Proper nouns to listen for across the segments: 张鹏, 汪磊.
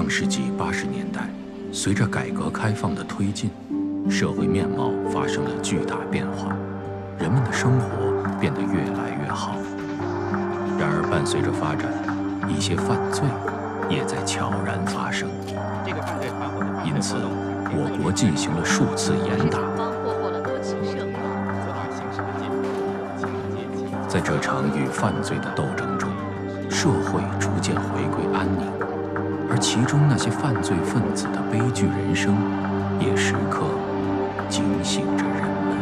上世纪80年代，随着改革开放的推进，社会面貌发生了巨大变化，人们的生活变得越来越好。然而，伴随着发展，一些犯罪也在悄然发生。因此，我国进行了数次严打。在这场与犯罪的斗争中，社会逐渐回归安宁。 而其中那些犯罪分子的悲剧人生，也时刻警醒着人们。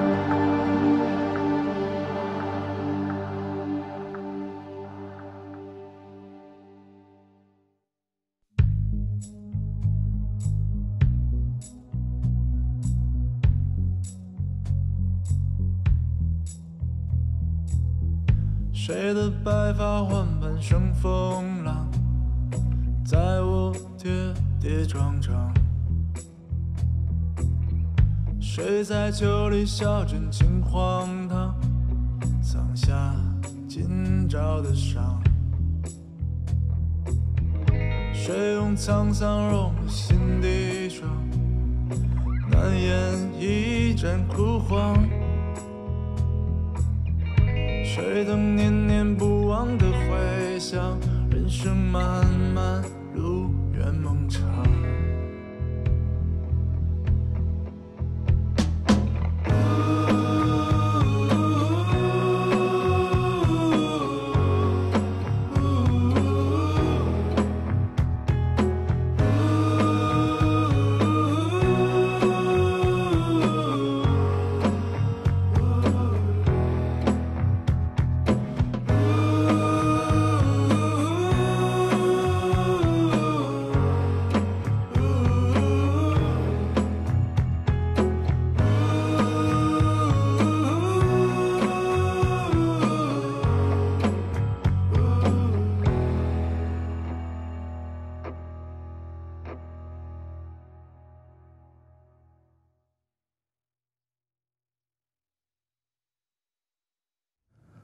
谁的白发缓慢生风浪？ 在我跌跌撞撞，谁在酒里笑真情荒唐，藏下今朝的伤。谁用沧桑融入心底霜，难掩一阵枯黄。谁等念念不忘的回响，人生漫漫。 路远梦长，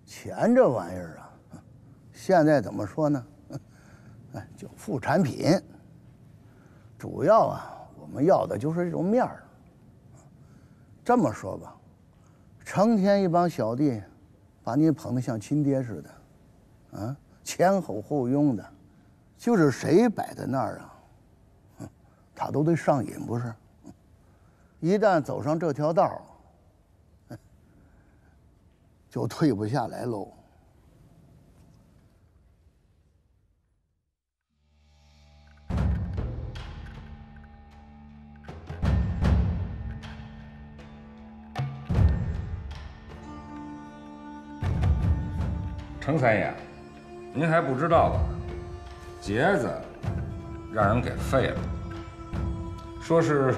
钱这玩意儿啊，现在怎么说呢？哎，叫副产品。主要啊，我们要的就是这种面儿。这么说吧，成天一帮小弟把你捧得像亲爹似的，啊，前吼后拥的，就是谁摆在那儿啊，他都得上瘾，不是？一旦走上这条道， 就退不下来喽。程三爷，您还不知道吧？杰子让人给废了，说是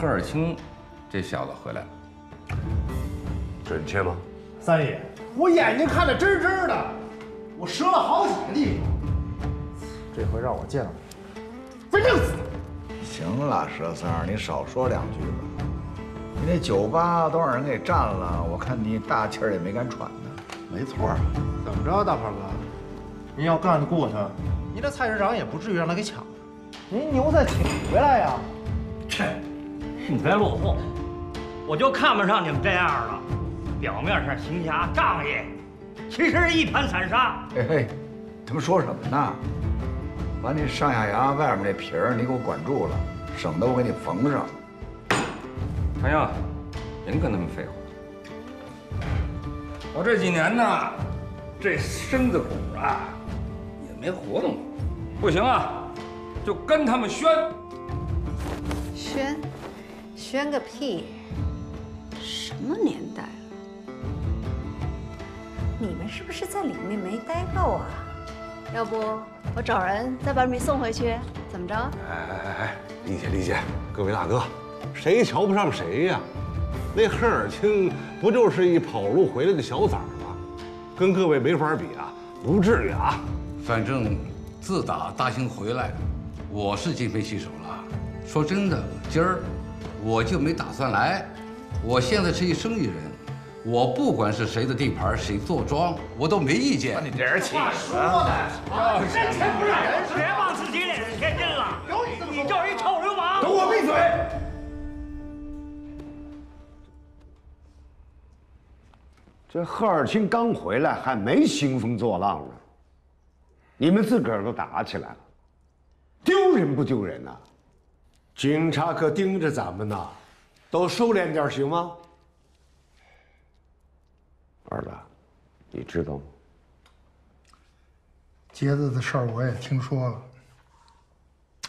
赫尔钦这小子回来了，准确吗？ 三爷，我眼睛看得真真的，我折了好几个地方，这回让我见了，非弄死他！行了，佘三儿，你少说两句吧。你那酒吧都让人给占了，我看你大气儿也没敢喘呢。没错啊，怎么着，大胖哥，您要干得过他，您这菜市场也不至于让他给抢了，您牛再请回来呀。切，你别落后，我就看不上你们这样了。 表面上行侠仗义，其实一盘散沙。嘿嘿，他们说什么呢？把你上下牙外面那皮儿你给我管住了，省得我给你缝上。唐英，别跟他们废话。我这几年呢，这身子骨啊也没活动，不行啊，就跟他们宣。宣？宣个屁！什么年代？ 你们是不是在里面没待够啊？要不我找人再把你们送回去，怎么着？哎，理解理解，各位大哥，谁瞧不上谁呀？那赫尔钦不就是一跑路回来的小崽儿吗？跟各位没法比啊，不至于啊。反正自打大兴回来，我是今非昔首了。说真的，今儿我就没打算来。我现在是一生意人。 我不管是谁的地盘，谁做庄，我都没意见。你这人气死了！真才不是人，别往自己脸上贴金了。这赫尔钦刚回来，还没兴风作浪呢，你们自个儿都打起来了，丢人不丢人呐？警察可盯着咱们呢，都收敛点行吗？儿子，你知道吗？杰子的事儿我也听说了，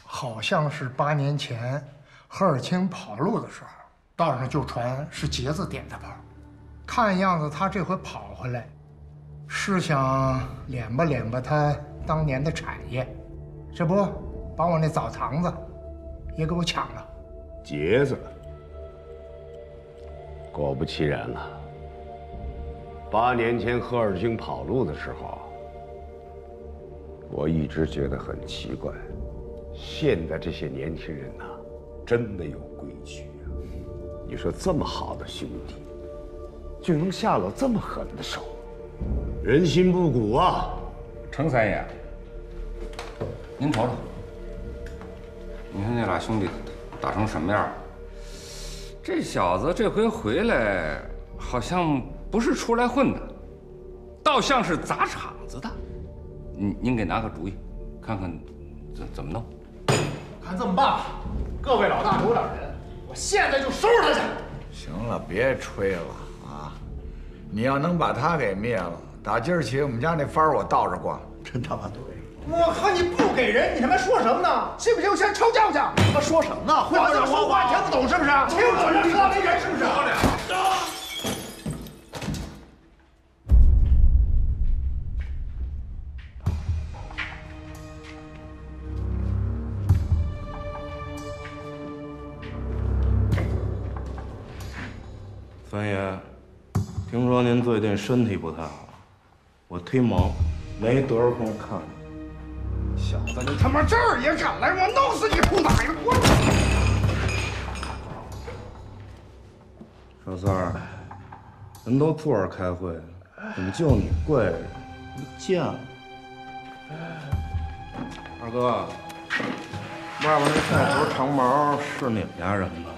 好像是8年前赫尔钦跑路的时候，道上就传是杰子点的炮。 看样子他这回跑回来，是想敛吧敛吧他当年的产业，这不把我那澡堂子也给我抢了。杰子，果不其然了。8年前赫尔钦跑路的时候，我一直觉得很奇怪，现在这些年轻人呐，真的有规矩啊！你说这么好的兄弟。 就能下了这么狠的手，人心不古啊！程三爷，您瞅瞅，你看这俩兄弟打成什么样？这小子这回回来，好像不是出来混的，倒像是砸场子的。您给拿个主意，看看怎么弄？看这么办吧，各位老大有点人，我现在就收拾他去。行了，别吹了。 你要能把他给灭了，打今儿起我们家那幡儿我倒着挂，真他妈对！我靠，你不给人，你他妈说什么呢？信不信我先抄家伙去？他妈说什么呢？我这说话你听不懂是不是？听我这说没人是不是？三爷。 听说您最近身体不太好，我忒忙，没多少空看你。小子，你他妈这儿也敢来，我弄死你裤衩里！我。小三儿，人都坐着开会，怎么就你跪着不见了？二哥，外边那带头长毛是你们家人吧？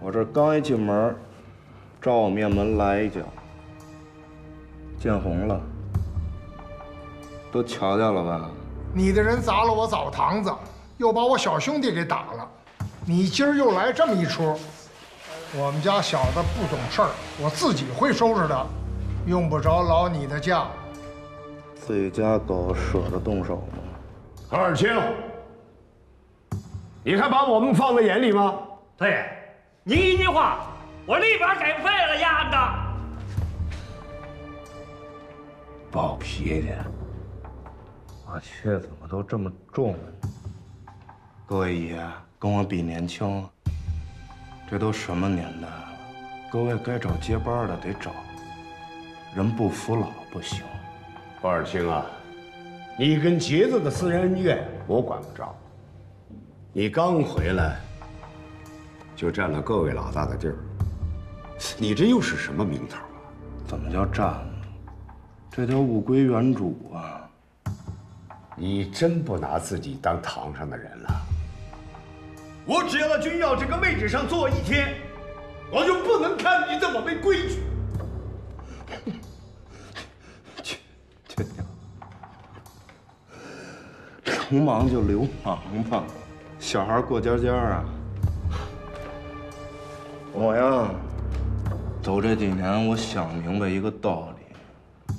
我这刚一进门。 照我面门来一脚，见红了，都瞧见了吧？你的人砸了我澡堂子，又把我小兄弟给打了，你今儿又来这么一出。我们家小子不懂事儿，我自己会收拾的，用不着劳你的驾。自己家狗舍得动手吗？何尔清，你还把我们放在眼里吗？三爷，您一句话。 我立马给废了丫的！暴脾气！我去，怎么都这么重啊？各位爷，跟我比年轻，这都什么年代了？各位该找接班的得找，人不服老不行。包尔清啊，你跟杰子的私人恩怨我管不着，你刚回来就占了各位老大的地儿。 你这又是什么名头啊？怎么叫占了？这叫物归原主啊！你真不拿自己当堂上的人了？我只要在军药这个位置上坐一天，我就不能看你怎么没规矩。这娘，流氓就流氓吧，小孩过家家啊！我呀。 走这几年，我想明白一个道理：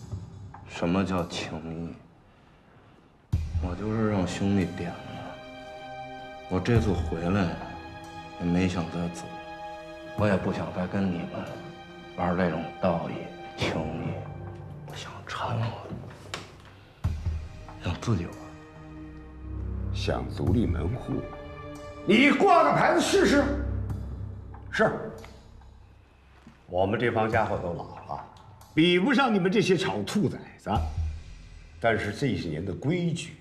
什么叫情义？我就是让兄弟点的。我这次回来，也没想再走，我也不想再跟你们玩这种道义、情义，不想掺和，想自己玩，想独立门户。你挂个牌子试试。是。 我们这帮家伙都老了，比不上你们这些小兔崽子。但是这些年的规矩，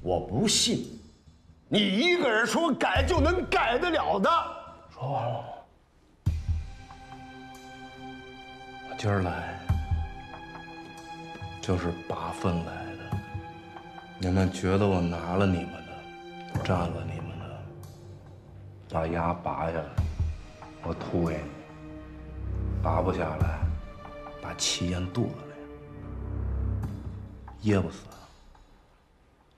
我不信，你一个人说改就能改得了的。说完了吗？我今儿来就是拔粪来的。你们觉得我拿了你们的，占了你们的，把牙拔下来，我吐给你。拔不下来，把气咽肚子里，噎不死。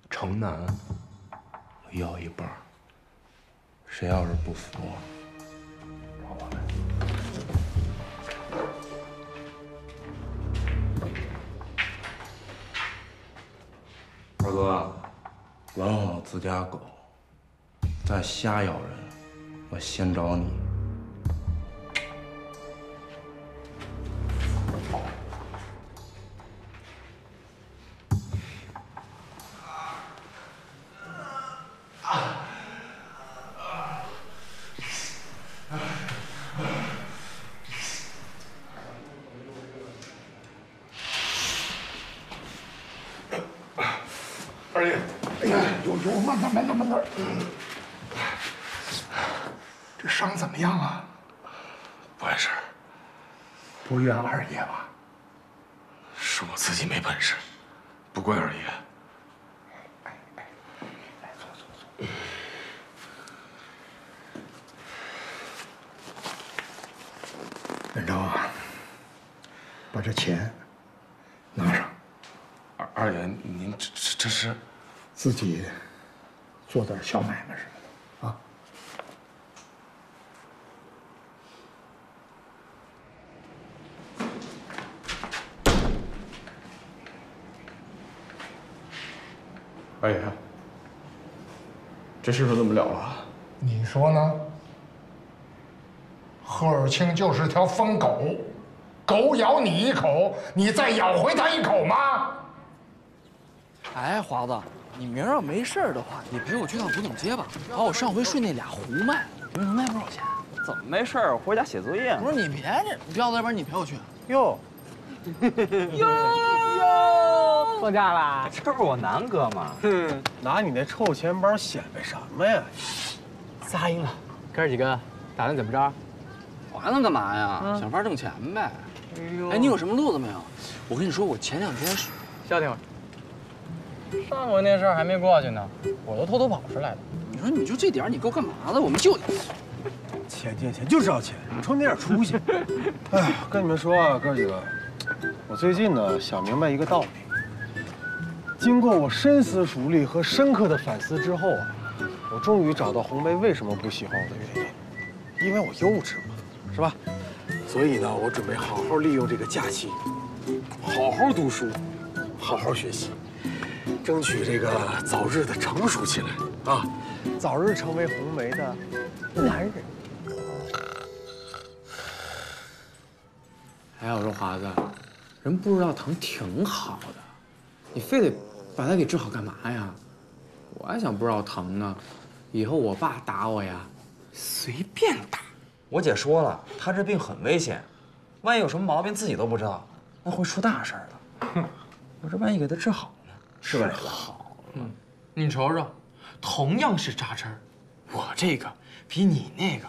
城南，我要一半，谁要是不服，找我来。 二哥，管好自家狗，再瞎咬人，我先找你。自己做点小买卖什么的啊！二爷，这事可怎么了啊？你说呢？贺尔庆就是条疯狗，狗咬你一口，你再咬回它一口吗？哎，华子。 你明儿要没事儿的话，你陪我去趟古董街吧，把我上回睡那俩壶卖了，你能卖不少钱。怎么没事儿？我回家写作业。不是你别这，彪子，要不然你陪我去。哟，哟，放假啦？这不是我南哥吗？嗯，拿你那臭钱包显摆什么呀？撒鹰了，哥几个打算怎么着？还能干嘛呀？想法挣钱呗。哎，你有什么路子没有？我跟你说，我前两天是……消停会儿。 上回那事儿还没过去呢，我都偷偷跑出来的。你说你就这点，你够干嘛的？我们就钱就是要钱，你瞅你点出息。哎，跟你们说啊，哥几个，我最近呢想明白一个道理。经过我深思熟虑和深刻的反思之后啊，我终于找到红梅为什么不喜欢我的原因，因为我幼稚嘛，是吧？所以呢，我准备好好利用这个假期，好好读书，好好学习。 争取这个早日的成熟起来啊，早日成为红梅的男人。哎，我说华子，人不知道疼挺好的，你非得把他给治好干嘛呀？我还想不知道疼呢，以后我爸打我呀，随便打。我姐说了，她这病很危险，万一有什么毛病自己都不知道，那会出大事儿的。哼，我这万一给她治好。 是吧？好了，你瞅瞅，同样是扎针儿，我这个比你那个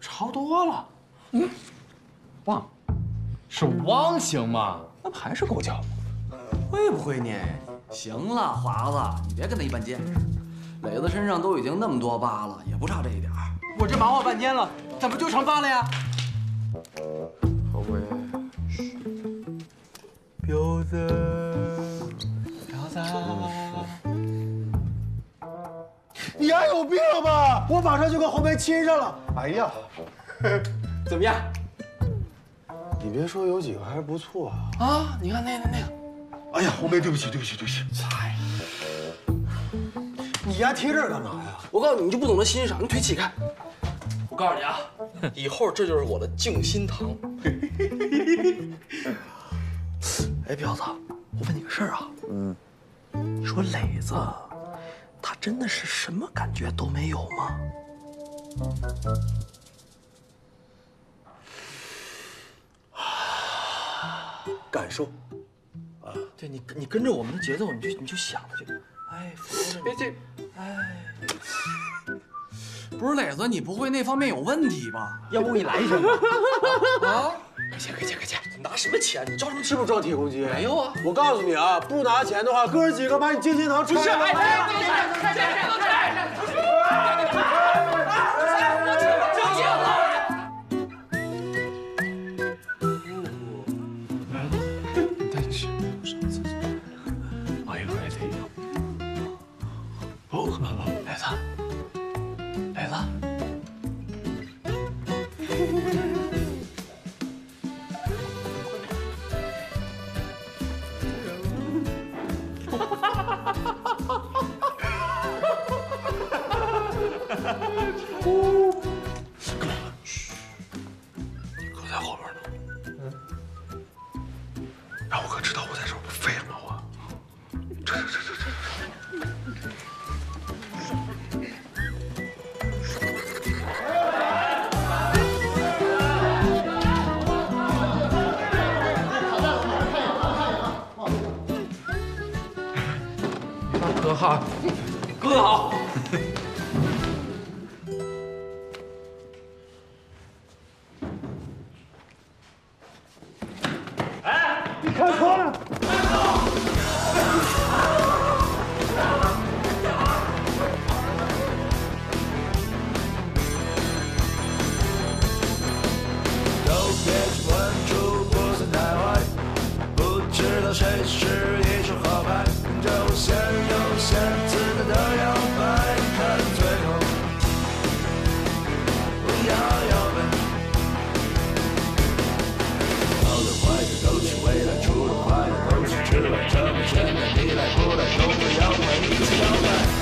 潮多了。嗯，汪，是汪行吗？那不还是狗叫吗？会不会你？行了，华子，你别跟他一般见识。磊子身上都已经那么多疤了，也不差这一点儿。我这忙活半天了，怎么就成疤了呀？好鬼，彪子。 你还有病吧？我马上就跟红梅亲上了。哎呀，怎么样？你别说，有几个还不错啊。啊，你看那个。哎呀，红梅，对不起。哎，你丫贴这儿干嘛呀？我告诉你，你就不懂得欣赏。你腿起开。我告诉你啊，以后这就是我的静心堂。哎，彪子，我问你个事儿啊。嗯。 你说磊子，他真的是什么感觉都没有吗？感受，啊，对你跟着我们的节奏，你就想去，哎，哎这，哎，不是磊子，你不会那方面有问题吧？要不你来一瓶吧？啊！ 快钱！拿什么钱？你着什么？是不是装铁公鸡？没有啊！我告诉你啊，不拿钱的话，哥几个把你进心堂吃了！哎，好，哥哥好。哎，你看错了。 谁是一手好牌，有些有些自在的摇摆，看最后不要摇摆。好的坏的都是未来，除了快乐都是痴呆，这么简单，你来不来都会摇摆，一起摇摆。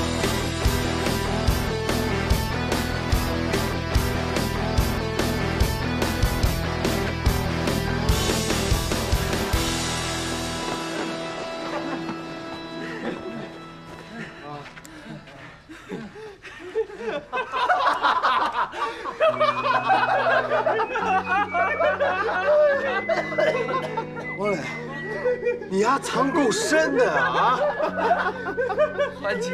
王磊，你丫藏够深的啊！还你，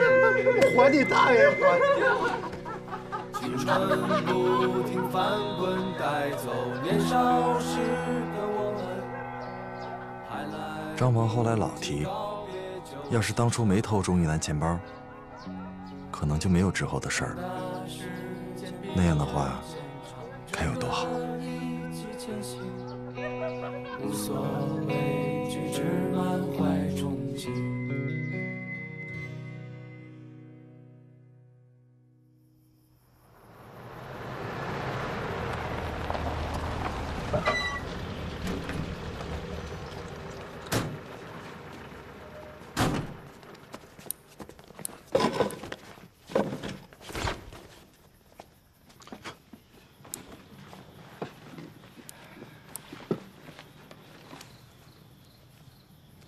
还你大爷！还青春不停翻滚，带走年少时的我们。张鹏后来老提，要是当初没偷钟一楠钱包，可能就没有之后的事儿了。那样的话，该有多好！ 无所畏惧，只满怀憧憬。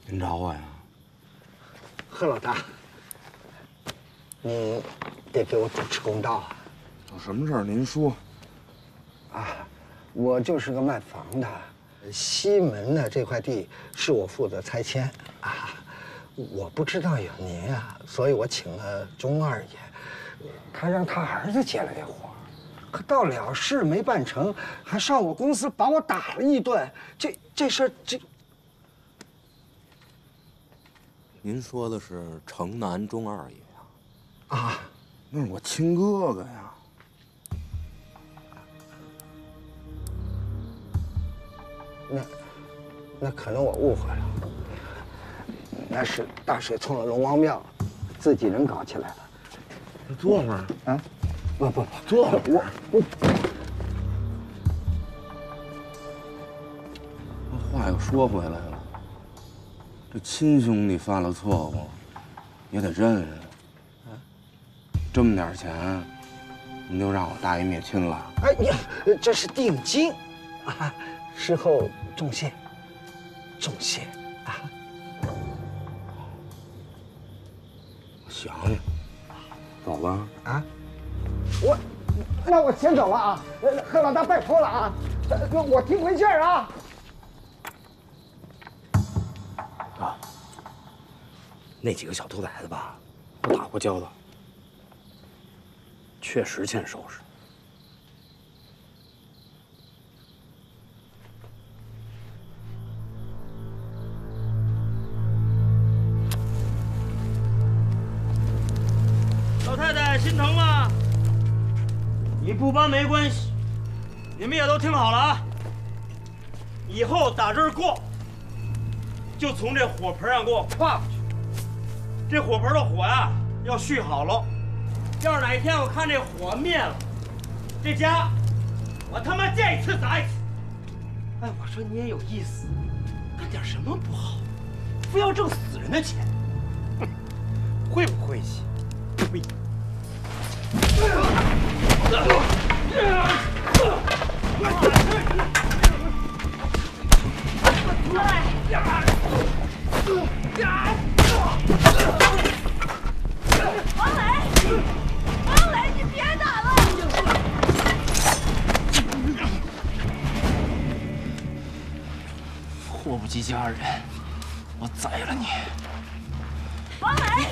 您找我呀，贺老大，你得给我主持公道啊！有什么事儿您说。啊，我就是个卖房的，西门的这块地是我负责拆迁啊，我不知道有您啊，所以我请了钟二爷，他让他儿子接了这活儿，可到了事没办成，还上我公司把我打了一顿，这事儿这。 您说的是城南钟二爷呀？啊，那是我亲哥哥呀。那可能我误会了，那是大水冲了龙王庙，自己人搞起来了。坐会儿啊！不，坐会儿。我话又说回来了。 这亲兄弟犯了错误，也得认啊！这么点钱，你就让我大义灭亲了？哎，你这是定金啊！事后重谢，重谢啊！我想你，走吧啊！那我先走了啊！贺老大拜托了啊！我听回信儿啊！ 那几个小兔崽子吧，我打过交道，确实欠收拾。老太太心疼吗？你不帮没关系，你们也都听好了啊！以后打这儿过，就从这火盆上给我跨过去。 这火盆的火呀，要续好喽。要是哪一天我看这火灭了，这家我他妈见一次砸一次。哎，我说你也有意思，干点什么不好，非要挣死人的钱，哼，会不晦气？呸！王磊，你别打了！祸不及家人，我宰了你！王磊。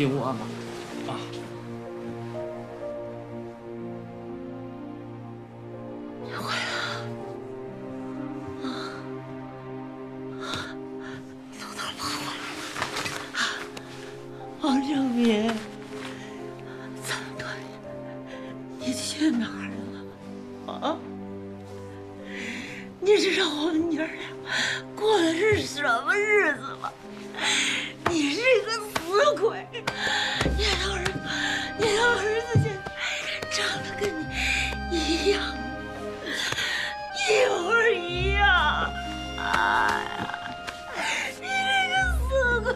借我嘛。啊！小慧啊！你从哪儿跑回来了？王正民，这么多年，你去哪儿了？啊？你知道我们娘俩过的是什么日子吗？ 你是一个死鬼！你当儿子现在长得跟你一样，一模一样！哎呀，你这个死鬼！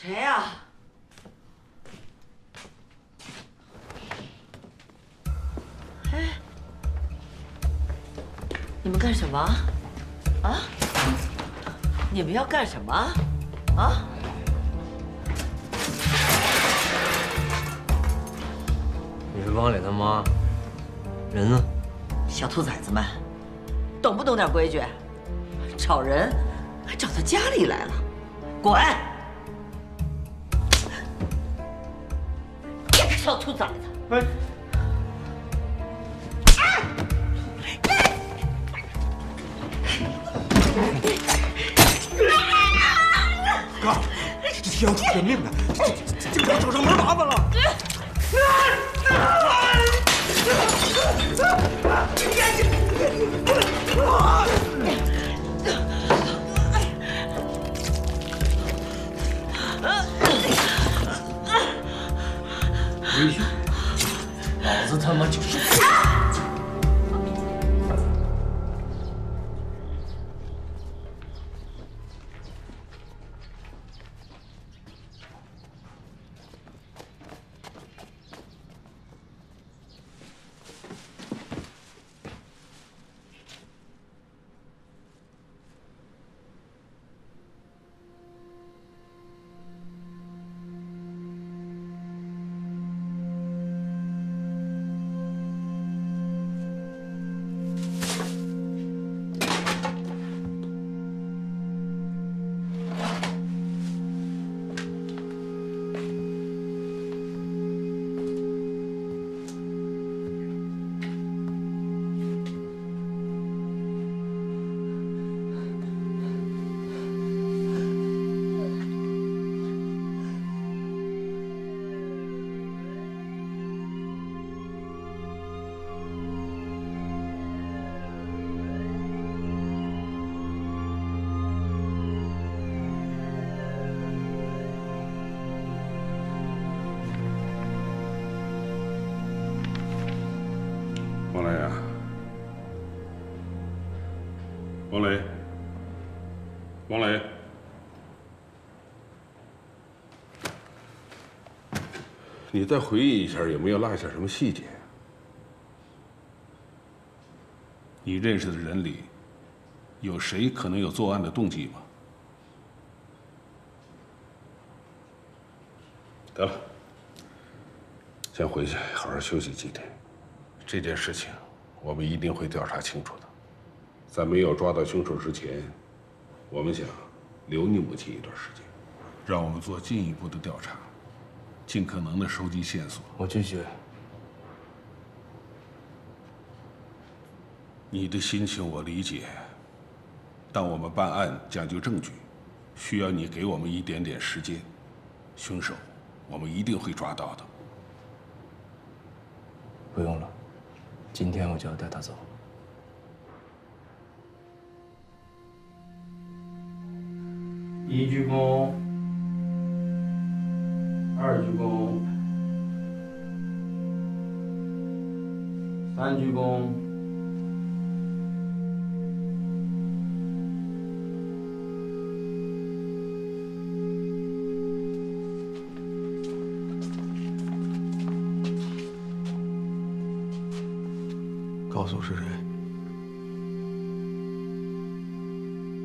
谁呀？哎，你们干什么？啊？你们要干什么？啊？你是汪磊他妈，人呢？小兔崽子们，懂不懂点规矩？找人还找到家里来了，滚！ 小兔崽子！哎！哥，这是要出人命的，这给我找上门麻烦了！回去，老子他妈就是。王磊，你再回忆一下，有没有落下什么细节？你认识的人里，有谁可能有作案的动机吗？得了，先回去好好休息几天。这件事情我们一定会调查清楚的，在没有抓到凶手之前，我们想留你母亲一段时间，让我们做进一步的调查，尽可能的收集线索。我拒绝。你的心情我理解，但我们办案讲究证据，需要你给我们一点点时间。凶手，我们一定会抓到的。不用了，今天我就要带他走。一鞠躬，二鞠躬，三鞠躬。 告诉是谁？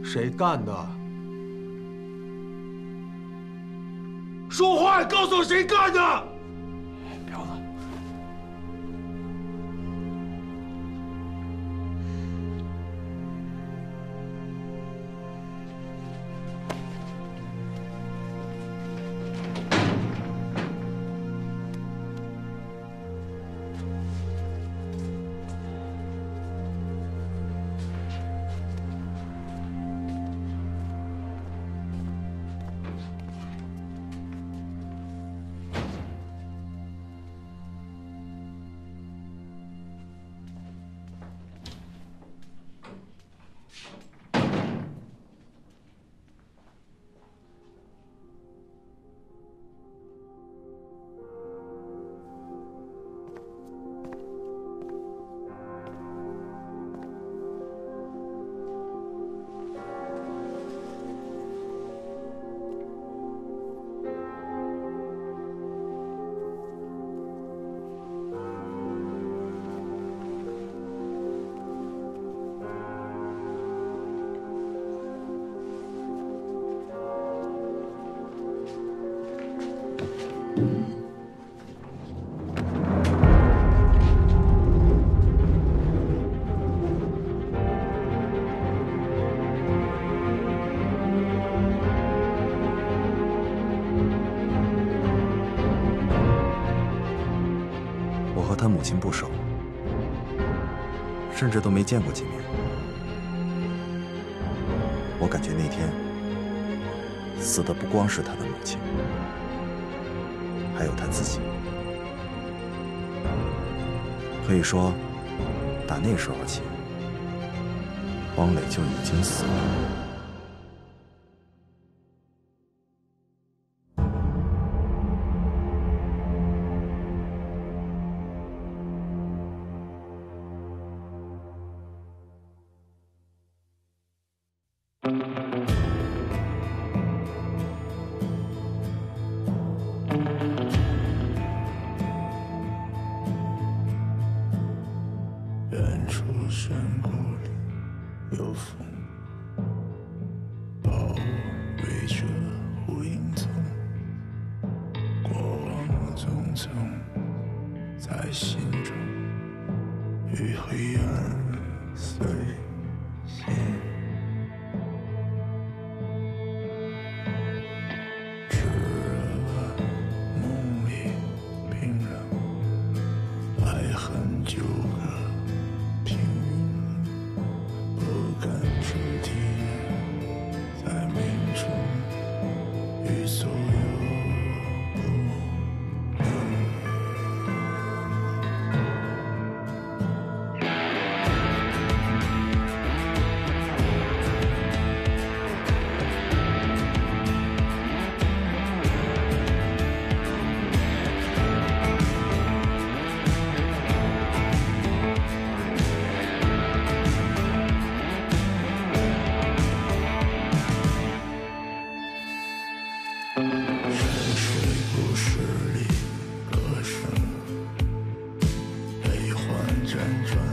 谁干的？说话！告诉我谁干的！彪子，母亲不熟，甚至都没见过几面。我感觉那天死的不光是他的母亲，还有他自己。可以说，打那时候起，汪磊就已经死了。 辗转。